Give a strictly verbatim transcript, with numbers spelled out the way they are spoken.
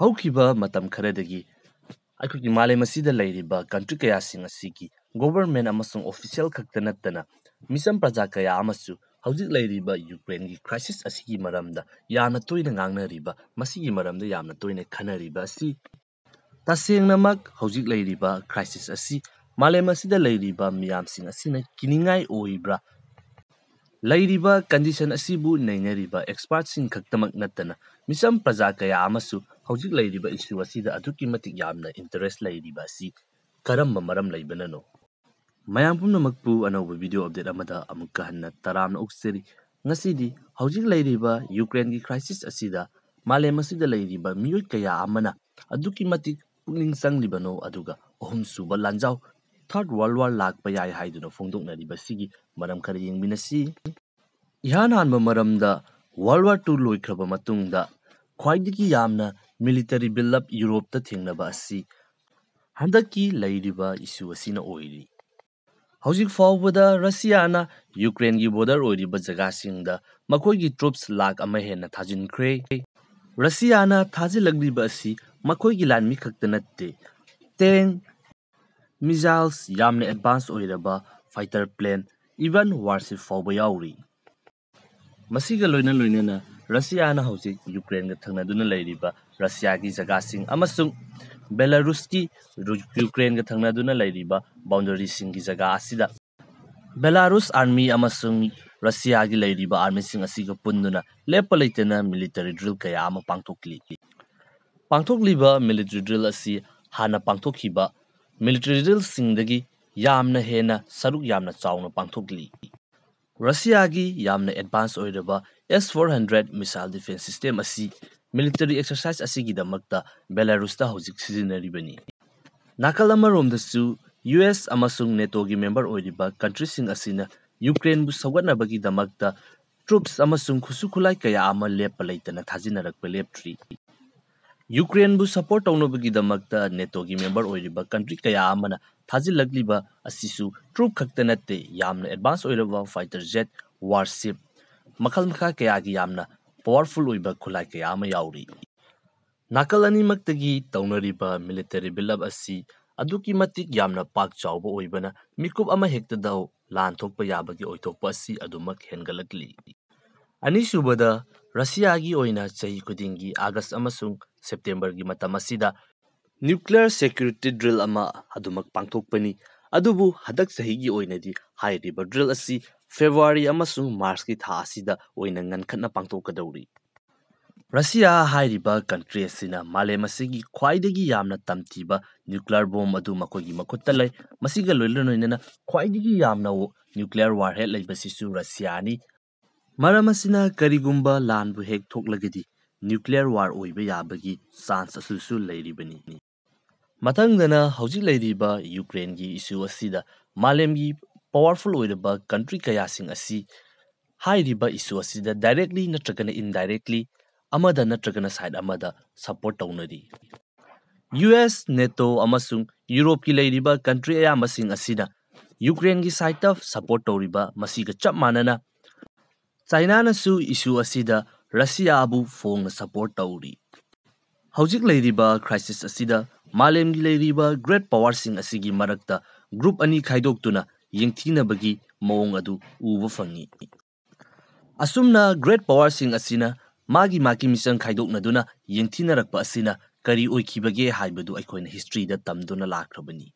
ꯍꯧꯈꯤꯕ ꯃꯇꯝ ꯈꯔꯗꯒꯤ ꯑꯩꯈꯣꯏꯒꯤ ꯃꯥꯂꯦꯝ ꯑꯁꯤꯗ ꯂꯩꯔꯤꯕ ꯀꯟꯇ꯭ꯔꯤ ꯀꯌꯥꯁꯤꯡ ꯑꯁꯤꯒꯤ ꯒꯣꯕꯔꯃꯦꯟ ꯑꯃꯁꯨꯡ ꯑꯣꯐꯤꯁꯤꯌꯦꯜ ꯈꯛꯇ ꯅꯠꯇꯅ ꯃꯤꯁꯝ ꯄ꯭ꯔꯖꯥ ꯀꯌꯥ ꯑꯃꯁꯨ ꯍꯧꯖꯤꯛ ꯂꯩꯔꯤꯕ ꯌꯨꯀ꯭ꯔꯦꯟꯒꯤ ꯀ꯭ꯔꯥꯏꯁꯤꯁ ꯑꯁꯤꯒꯤ ꯃꯔꯝꯗ ꯌꯥꯝꯅ ꯇꯣꯏꯅ ꯉꯥꯡꯅꯔꯤꯕ ꯃꯁꯤꯒꯤ ꯃꯔꯝꯗ ꯌꯥꯝꯅ ꯇꯣꯏꯅ ꯈꯟꯅꯔꯤꯕ ꯑꯁꯤ ꯇꯁꯦꯡꯅꯃꯛ ꯍꯧꯖꯤꯛ ꯂꯩꯔꯤꯕ ꯀ꯭ꯔꯥꯏꯁꯤꯁ ꯑꯁꯤ ꯃꯥꯂꯦꯝ ꯑꯁꯤꯗ ꯂꯩꯔꯤꯕ ꯃꯤꯌꯥꯝꯁꯤꯡ ꯑꯁꯤꯅ ꯀꯤꯅꯤꯡꯉꯥꯏ ꯑꯣꯏꯕ꯭ꯔꯥ? Lairiba condition asibu naineriba experts in kaktamak natana misam prazaka ya amasu hauzik lairiba issue asida aduki matik yamna interest lairiba si karam mamaram laibanano mayampum namakpu anova video update amada amukka hanna taramna ukseri ngasidi hauzik lairiba Ukraine gi crisis asida malem asida lairiba miyoi kaya amana aduki matik pungling sanglibano aduga ohum suba lanjao Third World War Lak Payai Haiduna Fondok Naribasigi, Madam Karying Minasi Ihanan Mamaramda, World War Two Loikraba Matungda, Kwaidiki Yamna, Military Build Up Europe Tatingnabasi Handaki Laidiba Isuasina Oiri Hausik Fawada, Russiana, Ukraine Giboda Oiri Bazagasingda, Makoigi troops Lak Amahena Tajin Cray Russiana Tazi Laglibasi, Makoigi Lan Mikaktanate Tang Missiles, Yamne advanced oiraba, fighter plane, even warship for Bayauri. Masiga Luna Lunana, Russiana Hausi, Ukraine, Tanaduna Ladiba, Russiagi Zagasing, Amasung, Belaruski, Ukraine, Tanaduna Ladiba, boundary sing Zagasida. Belarus Army Amasung, Russiagi Ladiba, Army Sing Asiga Punduna, Lepolitana, military drill Kayama Pantokli. Pantokliba, military drill Asi, Hana Pantokiba. Military drill singdagi yamna hena saruk yamna chawna pangthokli Russia gi yamna advanced oiraba S four hundred missile defense system asi military exercise asigidamta Belarus ta hojik sizinaribani nakalamarom dasu U S amasung NATO gi member oiriba country sing asina Ukraine bu sawganabagi damakta troops amasung khusukhulai kaya ama lepalaitana thajinarakpa leptri Ukraine bu support tawnobagi damakta NATO gi member oiriba country kaya amana thajilagliba asisu troop khakta natte yamna advanced oiraba fighter jet warship makhal makha kaya gi yamna powerful oiba khulai kaya ama yauri nakalani maktagi tawnariba military build up asi aduki matik yamna pak chawba oibana mikup ama hekta daw lan thokpa yabagi oithokpa asi adumak hengalakli ani subada Russia gi oina chahi kudingi August amasung September gi matam asida nuclear security drill ama adumak pangthokpani adubu hadak chahi gi oinadi hairiba drill asi February amasung March gi tha asida oina ngankhatna pangthokadawri Russia hairiba country asina malem asigi khwaidagi yamna tamtiba nuclear bomb adu makogi makhutta lai masiga loilanoinana khwaidagi yamna nuclear warhead laibasisu Russia ni Maramasina Karigumba Lan Buhek Toklagadi, nuclear war Oibayabagi, Sans Asusu Lady Benini. Matangana, Hauji Lady Ba, Ukraine gi issue asida, Malem gi, powerful Oidaba, country kayasing asi, Hai Riba issue asida, directly Natragana indirectly, Amada Natragana side Amada, support townadi. U S, NATO, Amasung, Europe ki Lady Ba, country Ayamasing asida, Ukraine gi side of support Toriba, Masiga Chapmanana. China nasu issue asida Russia abu phone support tauri. Haujik lairiba crisis asida Malem gi lairiba great power sing asigi marakta group ani khaidoktuna yengthina bagi mawong adu uba fangi. Asumna great power sing asina magi maki mission khaidoknaduna yengthina rakpa asina kari oikibage haibadu aikoina history da tamduna lakrabani.